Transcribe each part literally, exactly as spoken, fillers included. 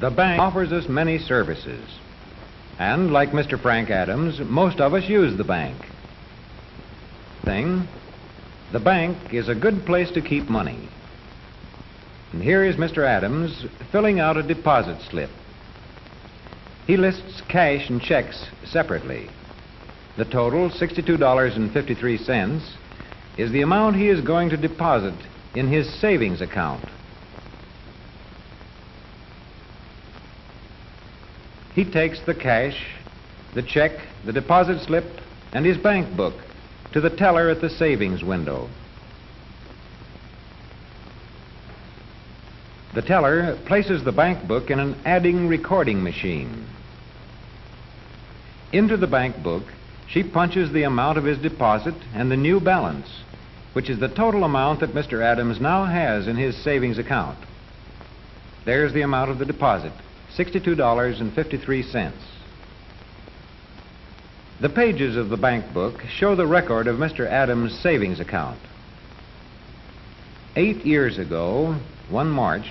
The bank offers us many services. And like Mister Frank Adams, most of us use the bank. Thing, the bank is a good place to keep money. And here is Mister Adams filling out a deposit slip. He lists cash and checks separately. The total, sixty-two dollars and fifty-three cents, is the amount he is going to deposit in his savings account. He takes the cash, the check, the deposit slip, and his bank book to the teller at the savings window. The teller places the bank book in an adding recording machine. Into the bank book, she punches the amount of his deposit and the new balance, which is the total amount that Mister Adams now has in his savings account. There's the amount of the deposit, sixty-two dollars and fifty-three cents. The pages of the bank book show the record of Mister Adams' savings account. Eight years ago, one March,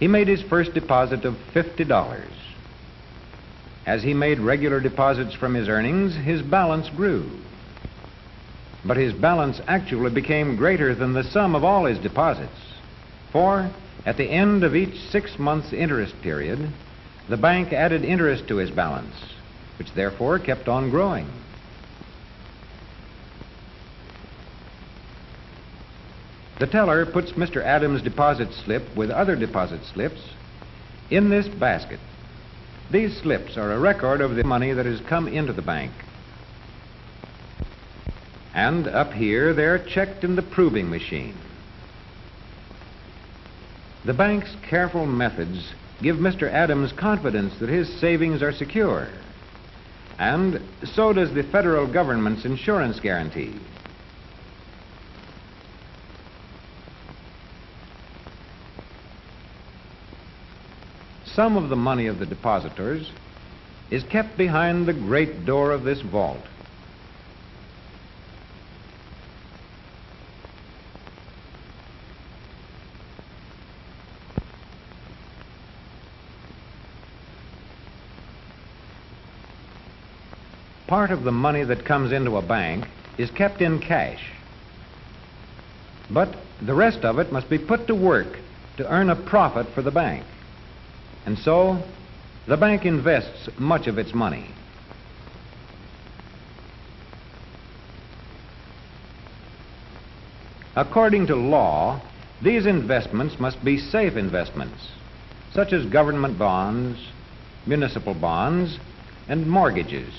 he made his first deposit of fifty dollars. As he made regular deposits from his earnings, his balance grew. But his balance actually became greater than the sum of all his deposits. For at the end of each six months interest period, the bank added interest to his balance, which therefore kept on growing. The teller puts Mister Adams' deposit slip with other deposit slips in this basket. These slips are a record of the money that has come into the bank. And up here, they're checked in the proving machine. The bank's careful methods give Mister Adams confidence that his savings are secure. And so does the federal government's insurance guarantee. Some of the money of the depositors is kept behind the great door of this vault. Part of the money that comes into a bank is kept in cash, but the rest of it must be put to work to earn a profit for the bank. And so, the bank invests much of its money. According to law, these investments must be safe investments, such as government bonds, municipal bonds, and mortgages.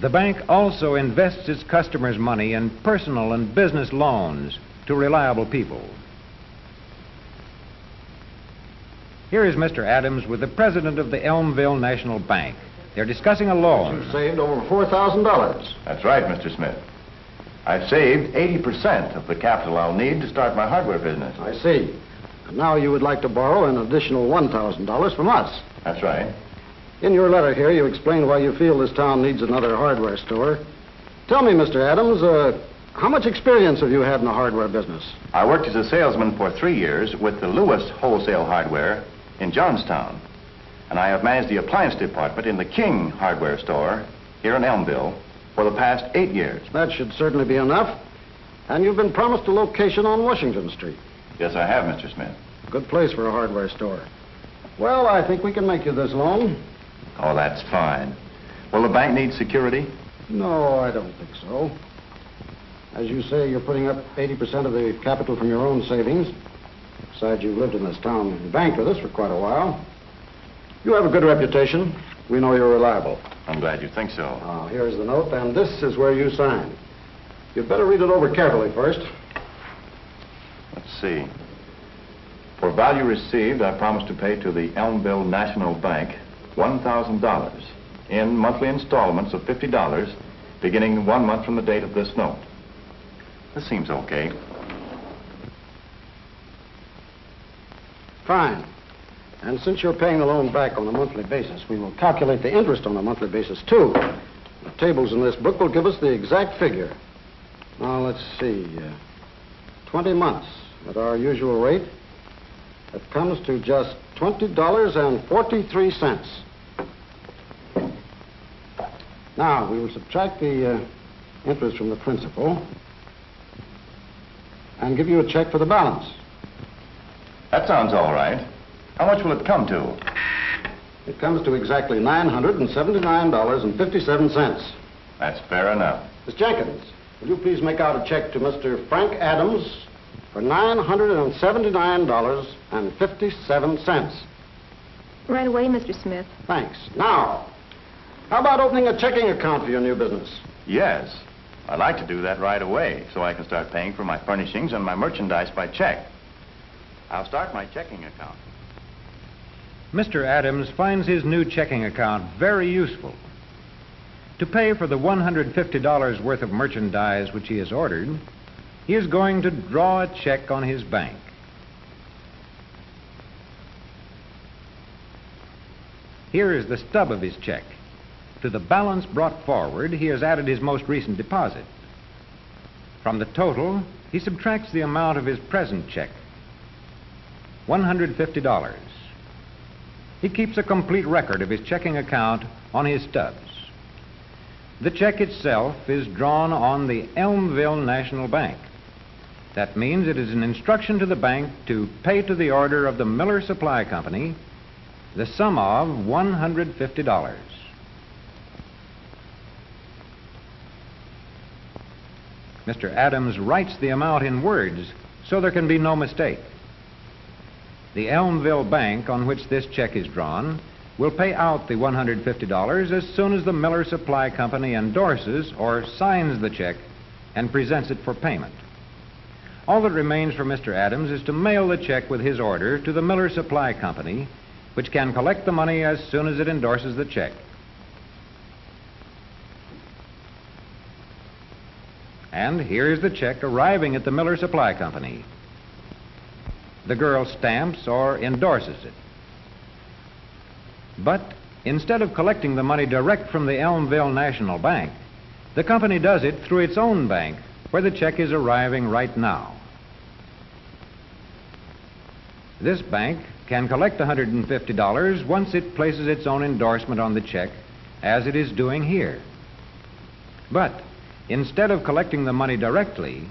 The bank also invests its customers' money in personal and business loans to reliable people. Here is Mister Adams with the president of the Elmville National Bank. They're discussing a loan. You've saved over four thousand dollars. That's right, Mister Smith. I've saved eighty percent of the capital I'll need to start my hardware business. I see. And now you would like to borrow an additional one thousand dollars from us. That's right. In your letter here, you explain why you feel this town needs another hardware store. Tell me, Mister Adams, uh, how much experience have you had in the hardware business? I worked as a salesman for three years with the Lewis Wholesale Hardware in Johnstown, and I have managed the appliance department in the King Hardware Store here in Elmville for the past eight years. That should certainly be enough. And you've been promised a location on Washington Street. Yes, I have, Mister Smith. Good place for a hardware store. Well, I think we can make you this loan. Oh, that's fine. Will the bank need security? No, I don't think so. As you say, you're putting up eighty percent of the capital from your own savings. Besides, you've lived in this town and banked with us for quite a while. You have a good reputation. We know you're reliable. I'm glad you think so. Now, here's the note, and this is where you sign. You'd better read it over carefully first. Let's see. For value received, I promise to pay to the Elmville National Bank one thousand dollars in monthly installments of fifty dollars, beginning one month from the date of this note. This seems okay. Fine. And since you're paying the loan back on a monthly basis, we will calculate the interest on a monthly basis, too. The tables in this book will give us the exact figure. Now, let's see. Uh, twenty months at our usual rate It comes to just twenty dollars and forty-three cents. Now, we will subtract the uh, interest from the principal and give you a check for the balance. That sounds all right. How much will it come to? It comes to exactly nine hundred seventy-nine dollars and fifty-seven cents. That's fair enough. Miss Jenkins, will you please make out a check to Mister Frank Adams for nine hundred seventy-nine dollars and fifty-seven cents. Right away, Mister Smith. Thanks. Now, how about opening a checking account for your new business? Yes. I'd like to do that right away so I can start paying for my furnishings and my merchandise by check. I'll start my checking account. Mister Adams finds his new checking account very useful. To pay for the one hundred fifty dollars worth of merchandise which he has ordered, he is going to draw a check on his bank. Here is the stub of his check. To the balance brought forward, he has added his most recent deposit. From the total, he subtracts the amount of his present check, one hundred fifty dollars. He keeps a complete record of his checking account on his stubs. The check itself is drawn on the Elmville National Bank. That means it is an instruction to the bank to pay to the order of the Miller Supply Company the sum of one hundred fifty dollars. Mister Adams writes the amount in words so there can be no mistake. The Elmville Bank on which this check is drawn will pay out the one hundred fifty dollars as soon as the Miller Supply Company endorses or signs the check and presents it for payment. All that remains for Mister Adams is to mail the check with his order to the Miller Supply Company, which can collect the money as soon as it endorses the check. And here is the check arriving at the Miller Supply Company. The girl stamps or endorses it. But instead of collecting the money direct from the Elmville National Bank, the company does it through its own bank, where the check is arriving right now. This bank can collect one hundred fifty dollars once it places its own endorsement on the check, as it is doing here. But instead of collecting the money directly,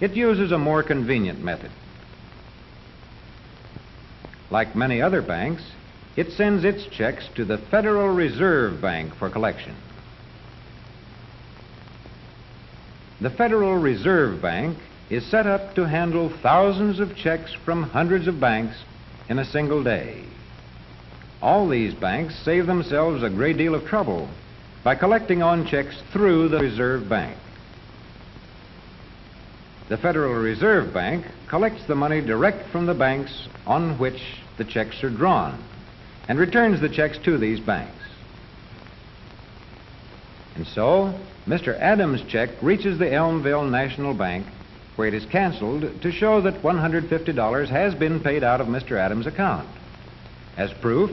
it uses a more convenient method. Like many other banks, it sends its checks to the Federal Reserve Bank for collection. The Federal Reserve Bank is set up to handle thousands of checks from hundreds of banks in a single day. All these banks save themselves a great deal of trouble by collecting on checks through the Reserve Bank. The Federal Reserve Bank collects the money direct from the banks on which the checks are drawn, and returns the checks to these banks. And so, Mister Adams' check reaches the Elmville National Bank, where it is canceled to show that one hundred fifty dollars has been paid out of Mister Adams' account. As proof,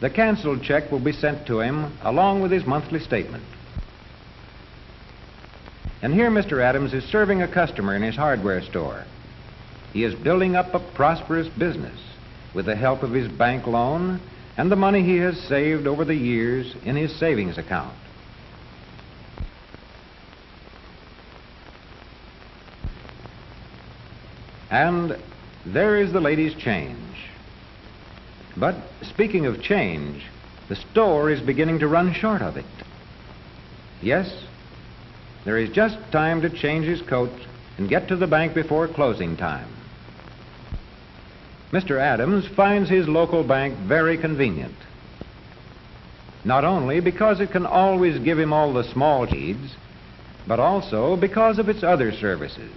the canceled check will be sent to him along with his monthly statement. And here Mister Adams is serving a customer in his hardware store. He is building up a prosperous business with the help of his bank loan and the money he has saved over the years in his savings account. And there is the lady's change. But speaking of change, the store is beginning to run short of it. Yes, there is just time to change his coat and get to the bank before closing time. Mister Adams finds his local bank very convenient, not only because it can always give him all the small needs, but also because of its other services,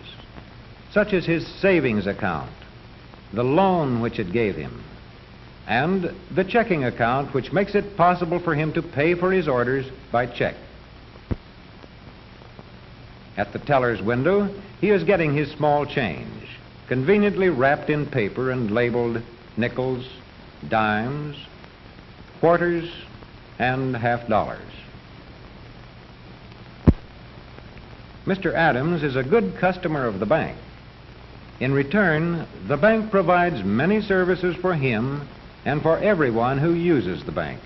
such as his savings account, the loan which it gave him, and the checking account which makes it possible for him to pay for his orders by check. At the teller's window, he is getting his small change, conveniently wrapped in paper and labeled nickels, dimes, quarters, and half dollars. Mister Adams is a good customer of the bank. In return, the bank provides many services for him and for everyone who uses the bank.